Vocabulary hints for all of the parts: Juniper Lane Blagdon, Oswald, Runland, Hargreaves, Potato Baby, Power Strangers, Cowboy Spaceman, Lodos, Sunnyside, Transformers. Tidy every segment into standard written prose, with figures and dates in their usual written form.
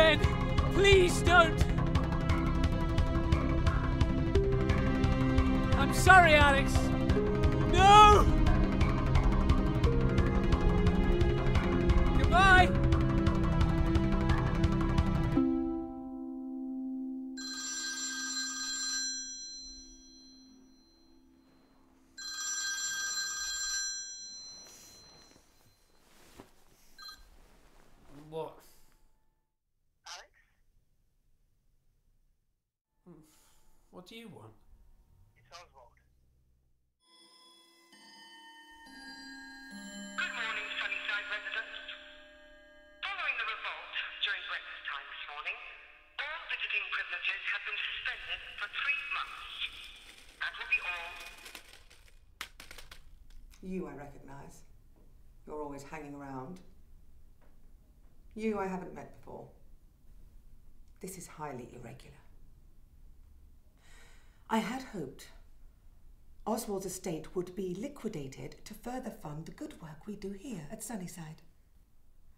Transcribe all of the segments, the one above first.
bed. Please don't. I'm sorry, Alex. No! Goodbye. What? Alex? What do you want? It's Oswald. Good morning, Sunnyside residents. Following the revolt during breakfast time this morning, all visiting privileges have been suspended for 3 months. That will be all. You I recognize. You're always hanging around. You I haven't met before. This is highly irregular. I had hoped Oswald's estate would be liquidated to further fund the good work we do here at Sunnyside.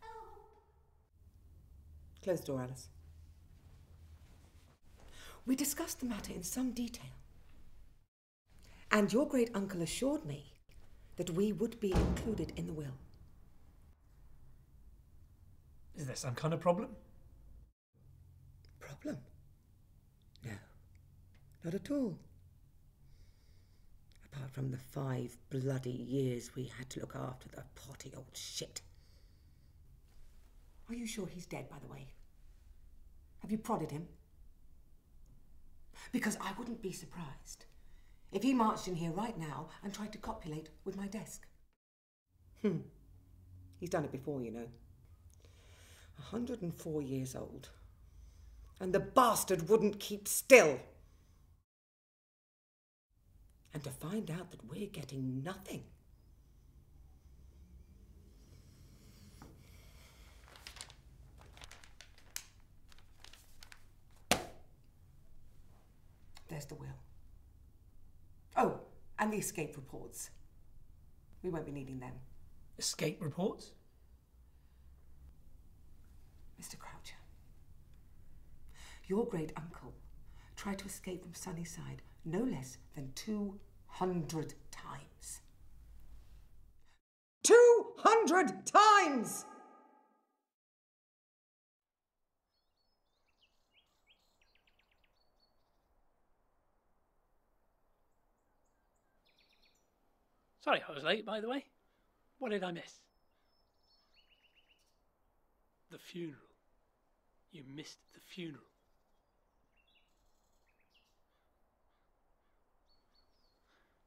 Oh. Close the door, Alice. We discussed the matter in some detail. And your great-uncle assured me that we would be included in the will. Is there some kind of problem? Problem? No, not at all. Apart from the 5 bloody years we had to look after the potty old shit. Are you sure he's dead, by the way? Have you prodded him? Because I wouldn't be surprised if he marched in here right now and tried to copulate with my desk. He's done it before, you know. 104 years old, and the bastard wouldn't keep still. And to find out that we're getting nothing. There's the will. Oh, and the escape reports. We won't be needing them. Escape reports? Mr. Croucher, your great-uncle tried to escape from Sunnyside no less than 200 times. 200 times! Sorry I was late, by the way. What did I miss? The funeral. You missed the funeral.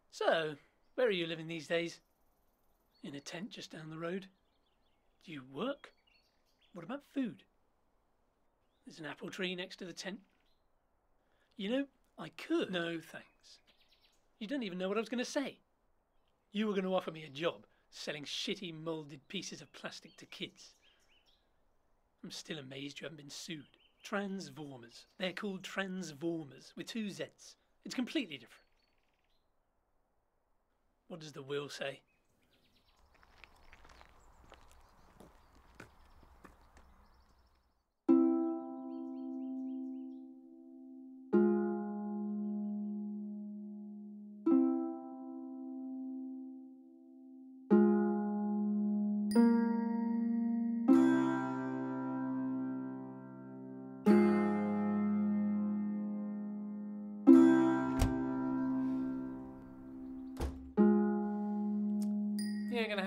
So, where are you living these days? In a tent just down the road? Do you work? What about food? There's an apple tree next to the tent. You know, I could... No, thanks. You don't even know what I was going to say. You were going to offer me a job selling shitty moulded pieces of plastic to kids. I'm still amazed you haven't been sued. Transformers. They're called Transformers with 2 Zs. It's completely different. What does the will say?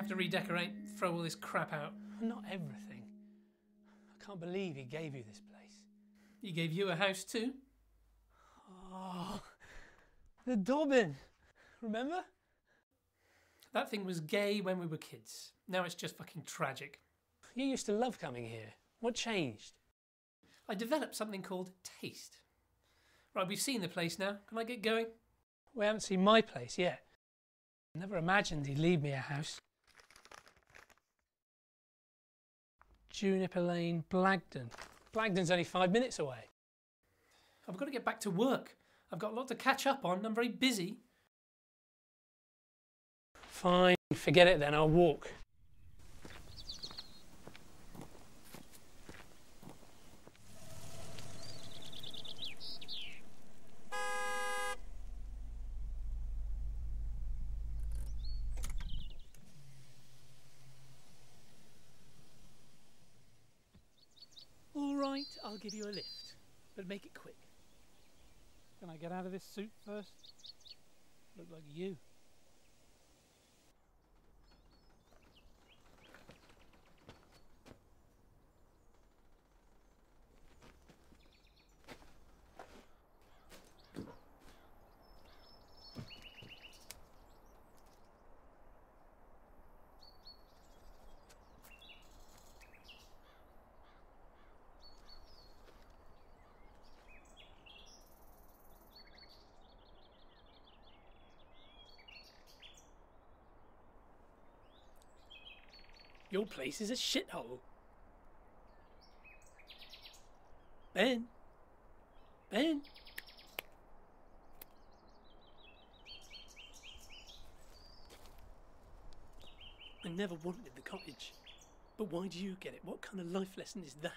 To redecorate, throw all this crap out. Not everything. I can't believe he gave you this place. He gave you a house too? Oh, the Dobbin. Remember? That thing was gay when we were kids. Now it's just fucking tragic. You used to love coming here. What changed? I developed something called taste. Right, we've seen the place now. Can I get going? We haven't seen my place yet. Never imagined he'd leave me a house. Juniper Lane Blagdon. Blagdon's only 5 minutes away. I've got to get back to work. I've got a lot to catch up on. I'm very busy. Fine, forget it then. I'll walk. Right, I'll give you a lift, but make it quick. Can I get out of this suit first? Look like you. Your place is a shithole. Ben? Ben? I never wanted the cottage. But why do you get it? What kind of life lesson is that?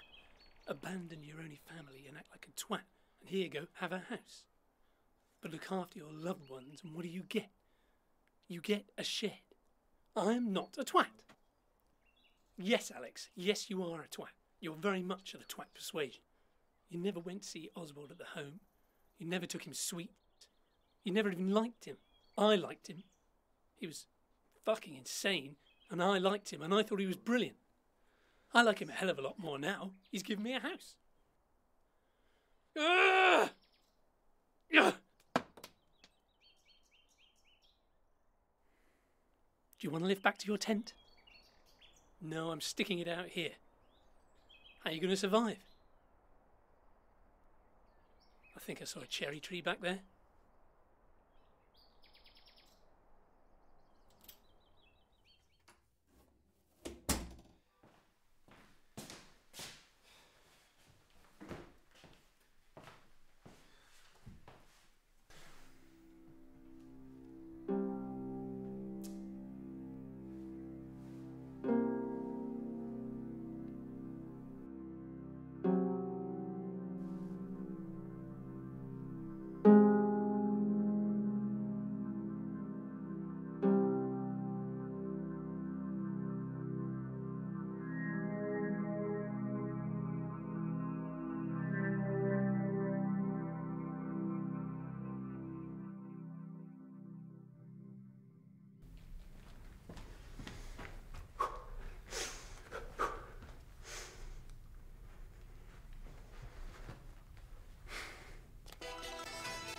Abandon your only family and act like a twat. And here you go, have a house. But look after your loved ones and what do you get? You get a shed. I'm not a twat. Yes, Alex. Yes, you are a twat. You're very much of the twat persuasion. You never went to see Oswald at the home. You never took him sweets. You never even liked him. I liked him. He was fucking insane, and I liked him, and I thought he was brilliant. I like him a hell of a lot more now. He's given me a house. Ah! Ah! Do you want to live back to your tent? No, I'm sticking it out here. How are you going to survive? I think I saw a cherry tree back there.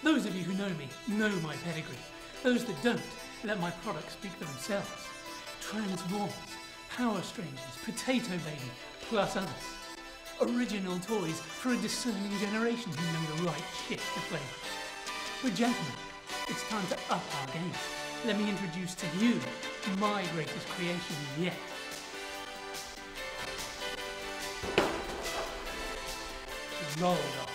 Those of you who know me know my pedigree. Those that don't, let my products speak for themselves. Transformers, Power Strangers, Potato Baby, plus others. Original toys for a discerning generation who know the right shit to play with. But gentlemen, it's time to up our game. Let me introduce to you my greatest creation yet. Lodos.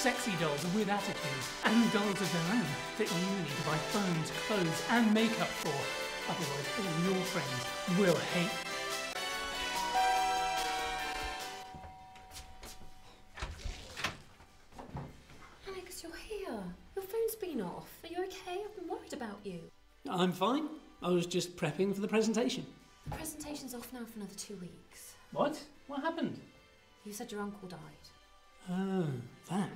Sexy dolls with attitudes and dolls of their own that you need to buy phones, clothes and makeup for, otherwise all your friends will hate. Alex, you're here. Your phone's been off. Are you okay? I've been worried about you. I'm fine. I was just prepping for the presentation. The presentation's off now for another 2 weeks. What? What happened? You said your uncle died. Oh, that.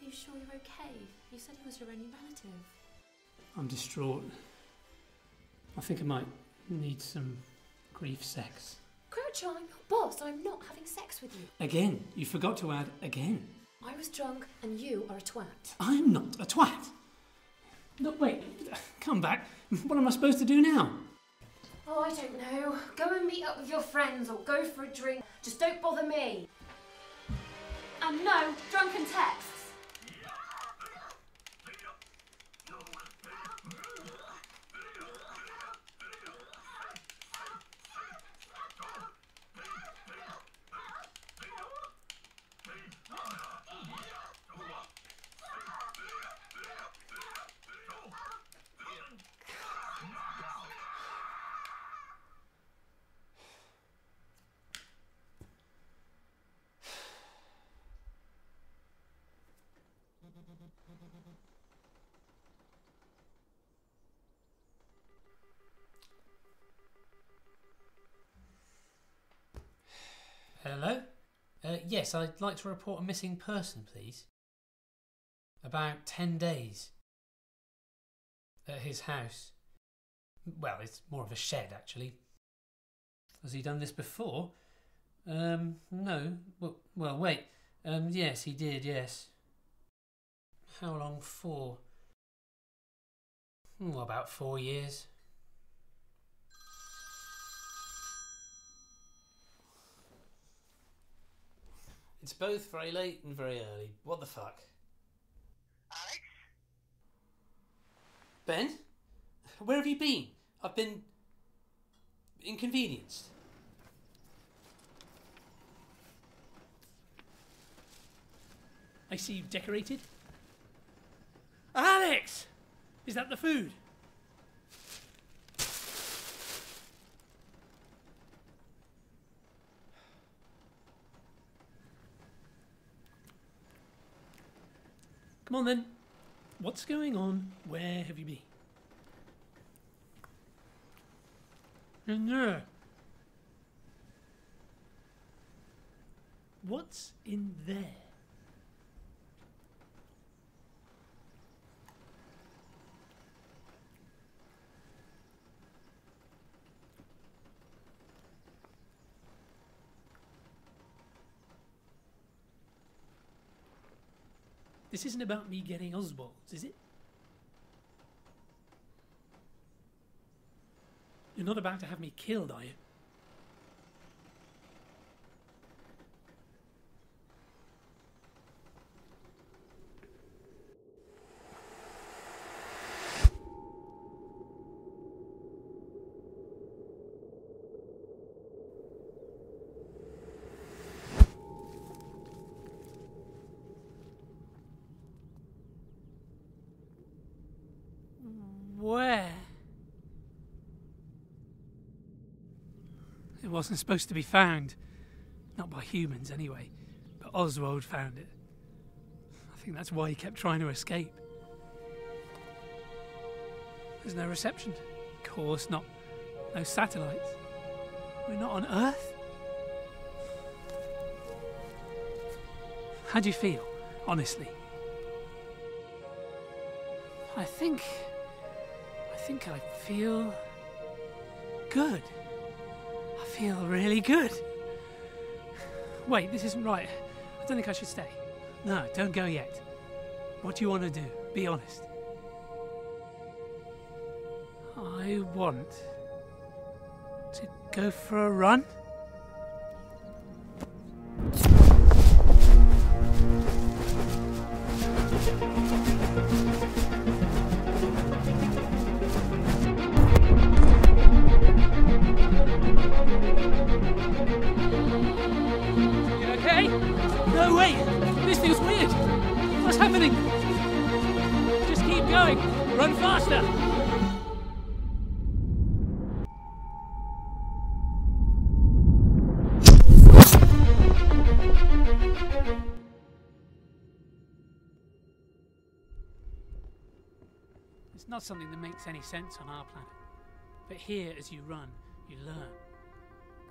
Are you sure you're okay? You said he was your only relative. I'm distraught. I think I might need some grief sex. Crouch, I'm your boss. I'm not having sex with you. Again. You forgot to add again. I was drunk and you are a twat. I'm not a twat. No, wait. Come back. What am I supposed to do now? Oh, I don't know. Go and meet up with your friends or go for a drink. Just don't bother me. And no drunken texts. Hello? Yes, I'd like to report a missing person, please. About 10 days. At his house. Well, it's more of a shed, actually. Has he done this before? No. Well, wait. Yes, he did, yes. How long for? About 4 years. It's both very late and very early. What the fuck? Alex? Ben? Where have you been? I've been... inconvenienced. I see you've decorated. Alex! Is that the food? Come on then. What's going on? Where have you been? In there. What's in there? This isn't about me getting Oswald's, is it? You're not about to have me killed, are you? Wasn't supposed to be found. Not by humans, anyway. But Oswald found it. I think that's why he kept trying to escape. There's no reception. Of course not. No satellites. We're not on Earth? How do you feel, honestly? I think I feel... good. I feel really good. Wait, this isn't right. I don't think I should stay. No, don't go yet. What do you want to do? Be honest. I want to go for a run. It's not something that makes any sense on our planet. But here, as you run, you learn.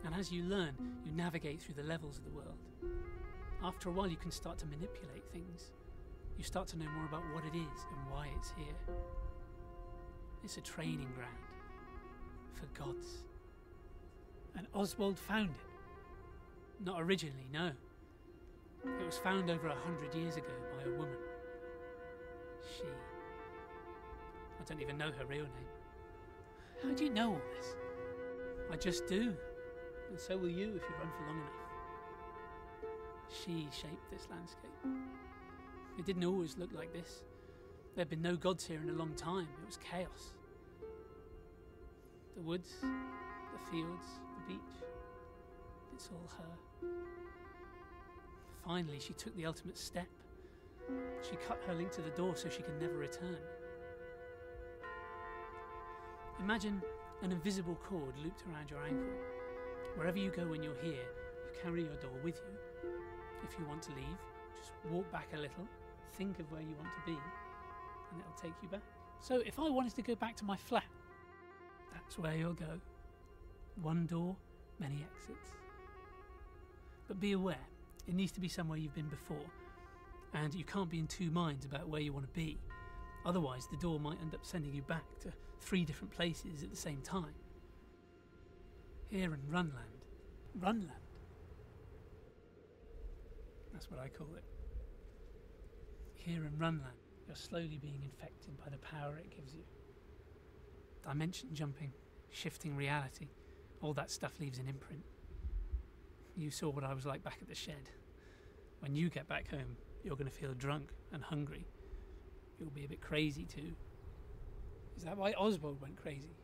And as you learn, you navigate through the levels of the world. After a while, you can start to manipulate things. You start to know more about what it is and why it's here. It's a training ground for gods. And Oswald found it. Not originally, no. It was found over 100 years ago by a woman. She... I don't even know her real name. How do you know all this? I just do. And so will you if you run for long enough. She shaped this landscape. It didn't always look like this. There'd been no gods here in a long time. It was chaos. The woods, the fields, the beach. It's all her. Finally, she took the ultimate step. She cut her link to the door so she can never return. Imagine an invisible cord looped around your ankle. Wherever you go when you're here, you carry your door with you. If you want to leave, just walk back a little, think of where you want to be, and it'll take you back. So if I wanted to go back to my flat, that's where you'll go. One door, many exits. But be aware, It needs to be somewhere you've been before, and you can't be in two minds about where you want to be. Otherwise, the door might end up sending you back to three different places at the same time. Here in Runland. Runland. That's what I call it. Here in Runland, you're slowly being infected by the power it gives you. Dimension jumping, shifting reality, all that stuff leaves an imprint. You saw what I was like back at the shed. When you get back home, you're going to feel drunk and hungry. You'll be a bit crazy too. Is that why Oswald went crazy?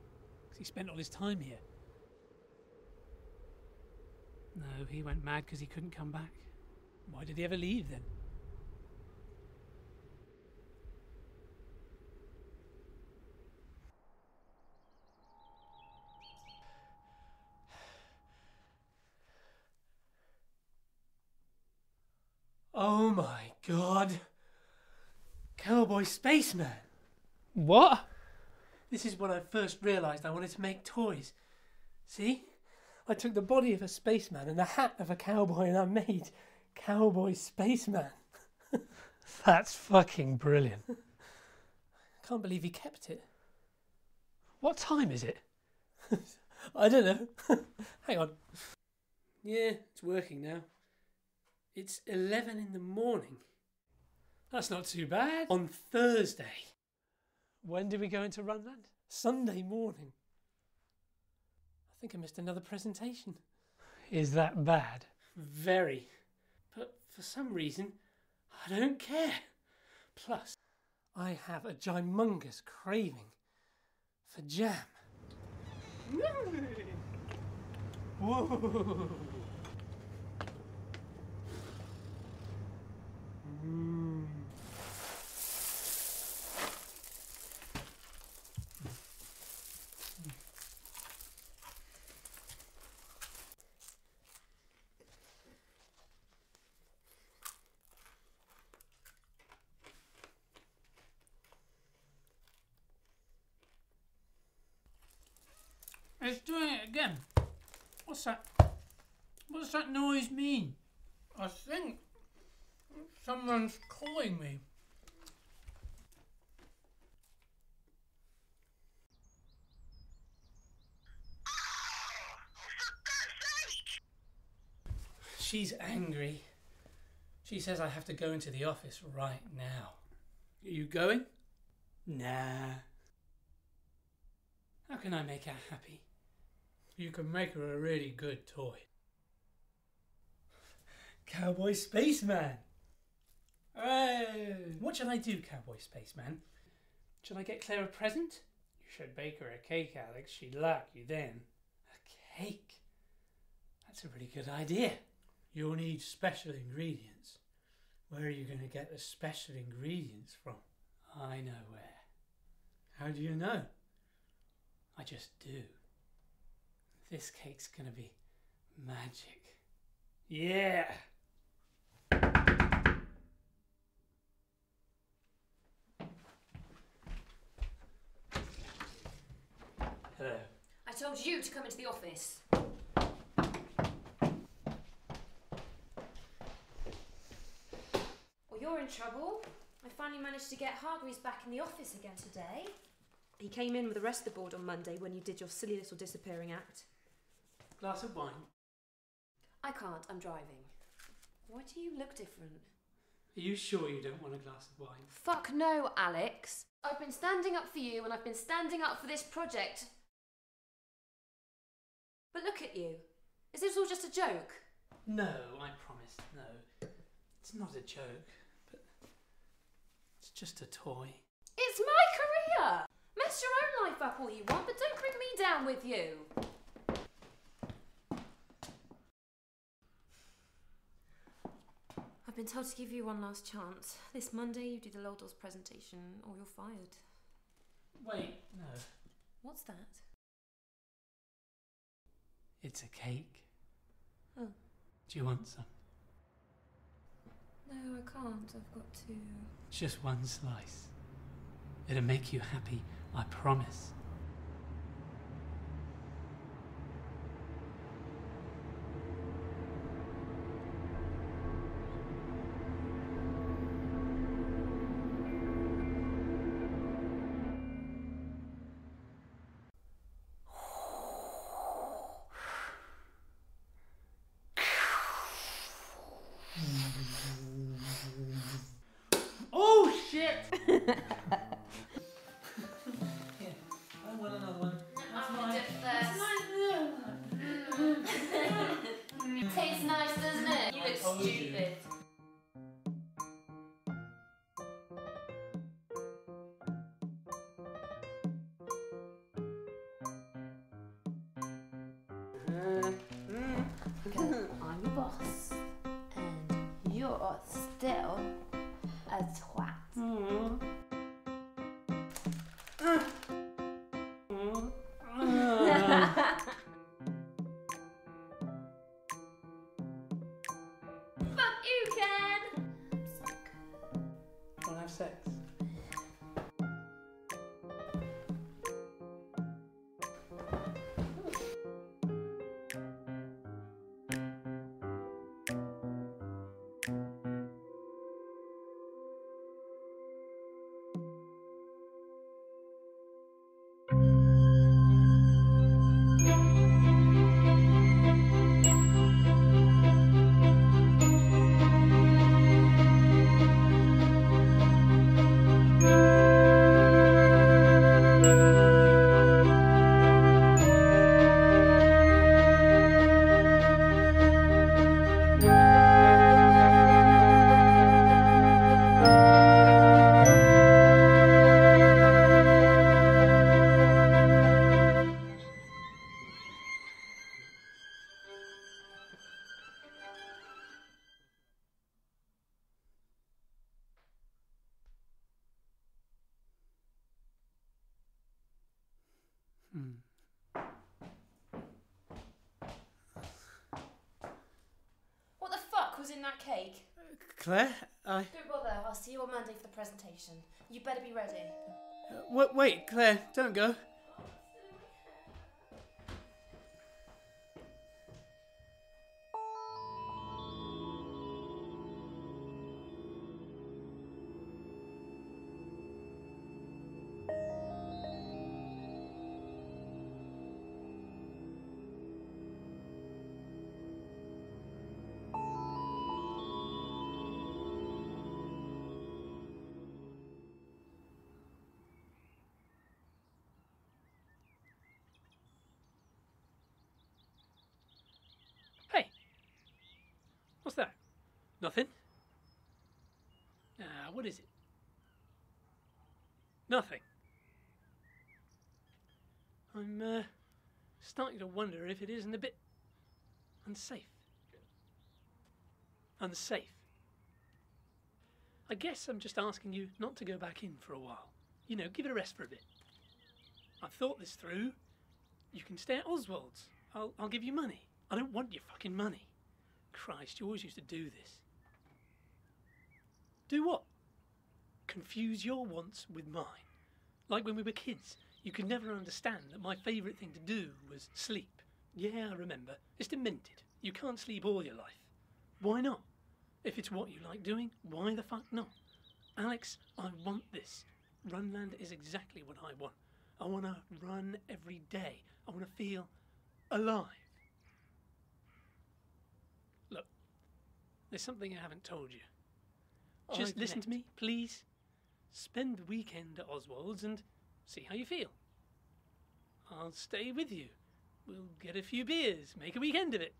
Because he spent all his time here. No, he went mad because he couldn't come back. Why did he ever leave then? Oh my god. Cowboy Spaceman. What? This is when I first realised I wanted to make toys. See? I took the body of a spaceman and the hat of a cowboy and I made Cowboy Spaceman. That's fucking brilliant. I can't believe he kept it. What time is it? I don't know. Hang on. Yeah, it's working now. It's 11 in the morning. That's not too bad. On Thursday. When did we go into Runland? Sunday morning. I think I missed another presentation. Is that bad? Very. But for some reason, I don't care. Plus, I have a gimongous craving for jam. Whoa. It's doing it again. What's that? What's that noise mean? I think someone's calling me. She's angry. She says I have to go into the office right now. Are you going? Nah. How can I make her happy? You can make her a really good toy. Cowboy Spaceman! Hooray! What shall I do, Cowboy Spaceman? Shall I get Claire a present? You should bake her a cake, Alex. She'd like you then. A cake? That's a really good idea. You'll need special ingredients. Where are you going to get the special ingredients from? I know where. How do you know? I just do. This cake's gonna be magic. Yeah! Hello. I told you to come into the office. Well, you're in trouble. I finally managed to get Hargreaves back in the office again today. He came in with the rest of the board on Monday when you did your silly little disappearing act. Glass of wine. I can't, I'm driving. Why do you look different? Are you sure you don't want a glass of wine? Fuck no, Alex. I've been standing up for you and I've been standing up for this project. But look at you. Is this all just a joke? No, I promise, no. It's not a joke, but it's just a toy. It's my career! Mess your own life up all you want, but don't bring me down with you. I've been told to give you one last chance. This Monday you do the Lodos presentation or you're fired. Wait, no. What's that? It's a cake. Oh. Do you want some? No, I can't. I've got to... Just one slice. It'll make you happy, I promise. Because I'm your boss, and you're still a twat. Fuck you, Ken! Wanna have sex? What the fuck was in that cake? Claire, I... Don't bother, I'll see you on Monday for the presentation. You better be ready. Wait, Claire, don't go. What's that? Nothing? What is it? Nothing. I'm starting to wonder if it isn't a bit unsafe. Unsafe. I guess I'm just asking you not to go back in for a while. You know, give it a rest for a bit. I've thought this through. You can stay at Oswald's. I'll give you money. I don't want your fucking money. Christ, you always used to do this. Do what? Confuse your wants with mine. Like when we were kids, you could never understand that my favourite thing to do was sleep. Yeah, I remember. It's demented. You can't sleep all your life. Why not? If it's what you like doing, why the fuck not? Alex, I want this. Runland is exactly what I want. I want to run every day. I want to feel alive. There's something I haven't told you. Just listen to me, please. Spend the weekend at Oswald's and see how you feel. I'll stay with you. We'll get a few beers, make a weekend of it.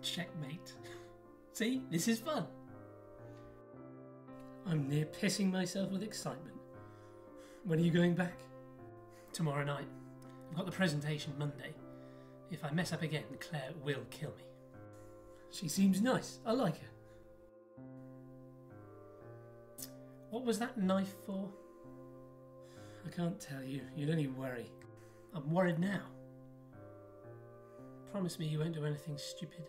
Checkmate. See, this is fun. I'm near pissing myself with excitement. When are you going back? Tomorrow night. I've got the presentation Monday. If I mess up again, Claire will kill me. She seems nice. I like her. What was that knife for? I can't tell you. You'd only worry. I'm worried now. Promise me you won't do anything stupid.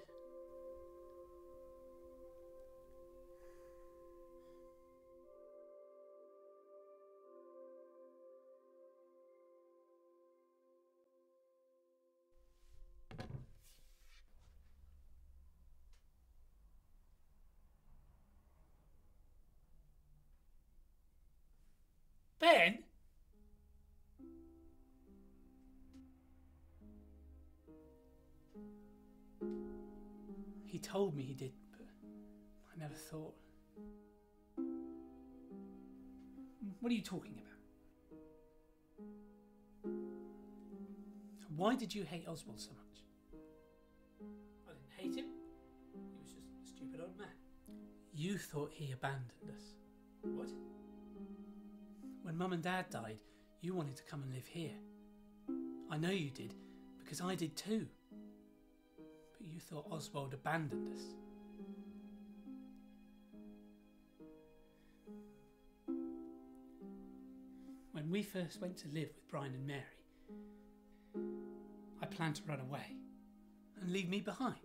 Ben? He told me he did, but I never thought. What are you talking about? Why did you hate Oswald so much? I didn't hate him. He was just a stupid old man. You thought he abandoned us. What? When Mum and Dad died, you wanted to come and live here. I know you did, because I did too. But you thought Oswald abandoned us. When we first went to live with Brian and Mary, I planned to run away and leave me behind.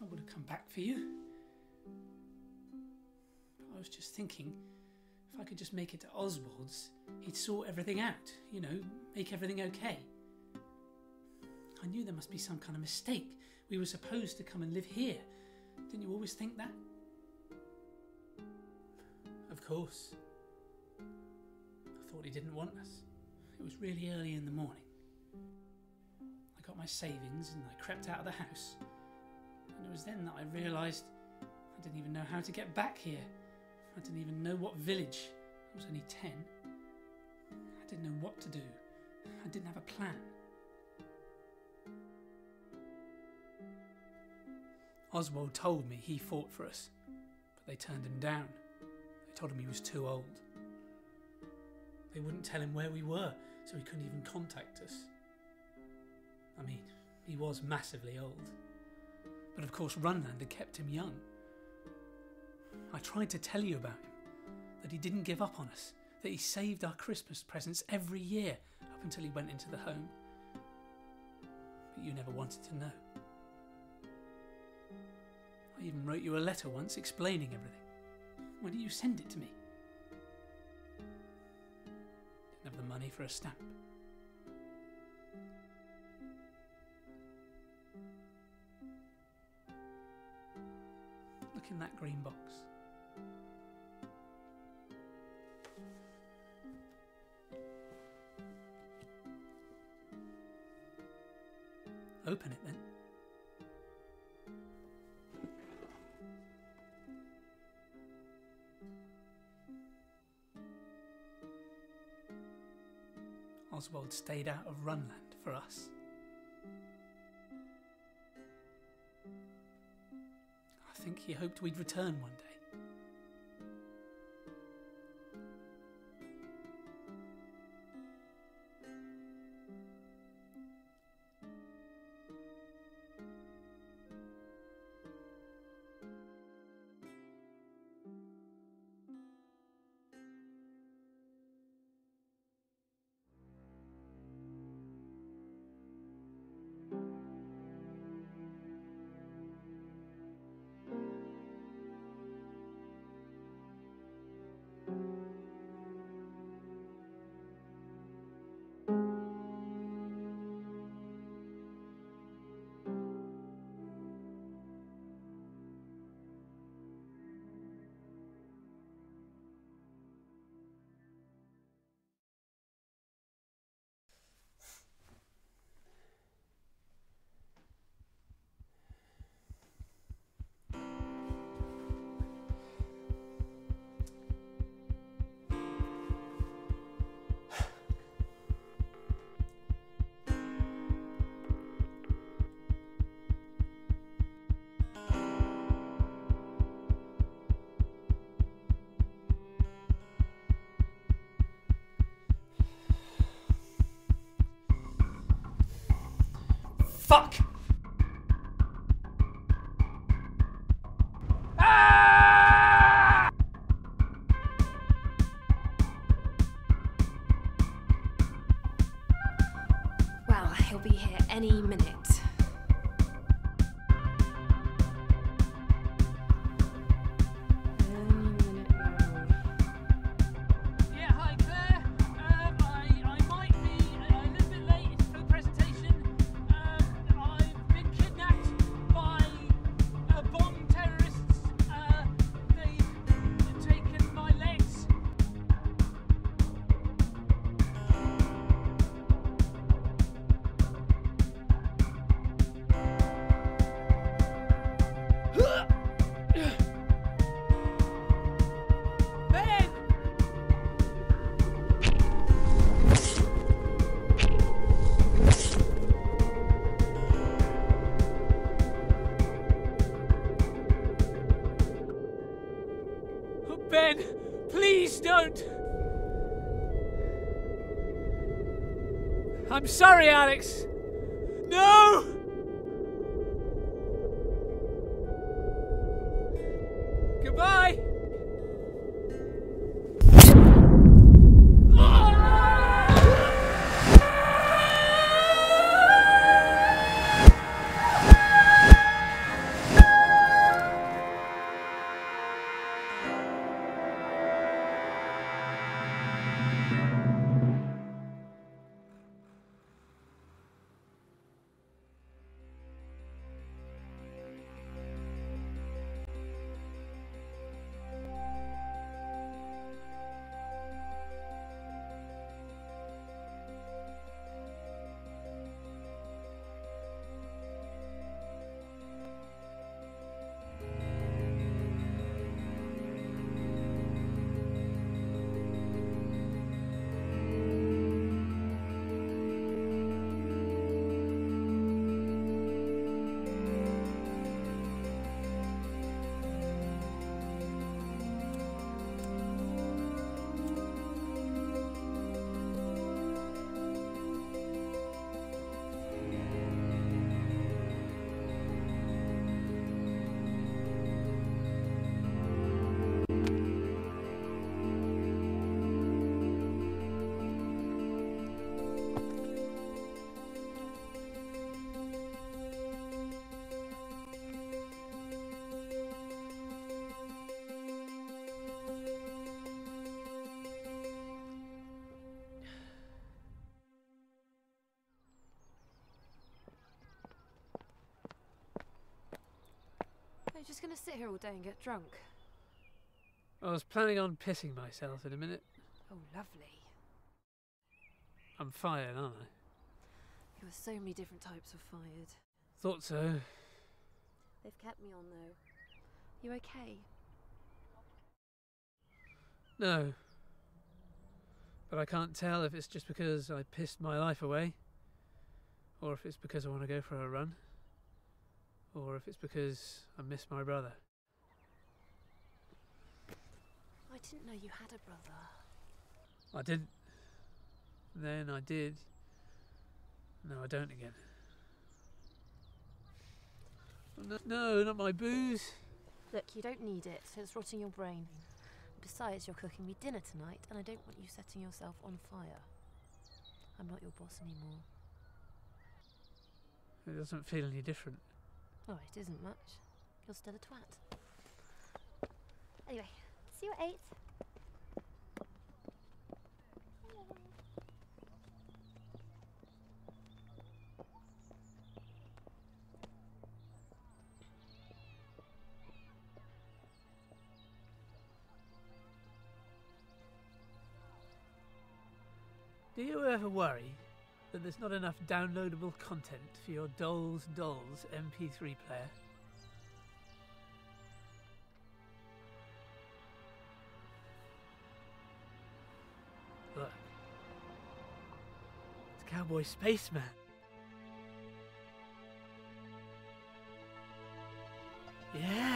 I would have come back for you. But I was just thinking, if I could just make it to Oswald's, he'd sort everything out, you know, make everything okay. I knew there must be some kind of mistake. We were supposed to come and live here. Didn't you always think that? Of course. I thought he didn't want us. It was really early in the morning. I got my savings and I crept out of the house. And it was then that I realised I didn't even know how to get back here. I didn't even know what village. I was only 10. I didn't know what to do. I didn't have a plan. Oswald told me he fought for us, but they turned him down. They told him he was too old. They wouldn't tell him where we were, so he couldn't even contact us. I mean, he was massively old. But of course Runland had kept him young. I tried to tell you about him, that he didn't give up on us, that he saved our Christmas presents every year up until he went into the home. But you never wanted to know. I even wrote you a letter once explaining everything. Why didn't you send it to me? Didn't have the money for a stamp. Look in that green box. Open it then. Oswald stayed out of Runland for us. I think he hoped we'd return one day. Fuck! Ah! Well, he'll be here any minute. Ben, please don't. I'm sorry, Alex. No! Goodbye! You're just gonna sit here all day and get drunk? I was planning on pissing myself in a minute. Oh, lovely. I'm fired, aren't I? There were so many different types of fired. Thought so. They've kept me on, though. You okay? No. But I can't tell if it's just because I pissed my life away, or if it's because I want to go for a run. Or if it's because I miss my brother. I didn't know you had a brother. I didn't. Then I did. No, I don't again. No, not my booze. Look, you don't need it. It's rotting your brain. Besides, you're cooking me dinner tonight, and I don't want you setting yourself on fire. I'm not your boss anymore. It doesn't feel any different. Oh, it isn't much. You're still a twat. Anyway, see you at 8. Do you ever worry that there's not enough downloadable content for your Dolls MP3 player? Look. It's Cowboy Spaceman. Yeah!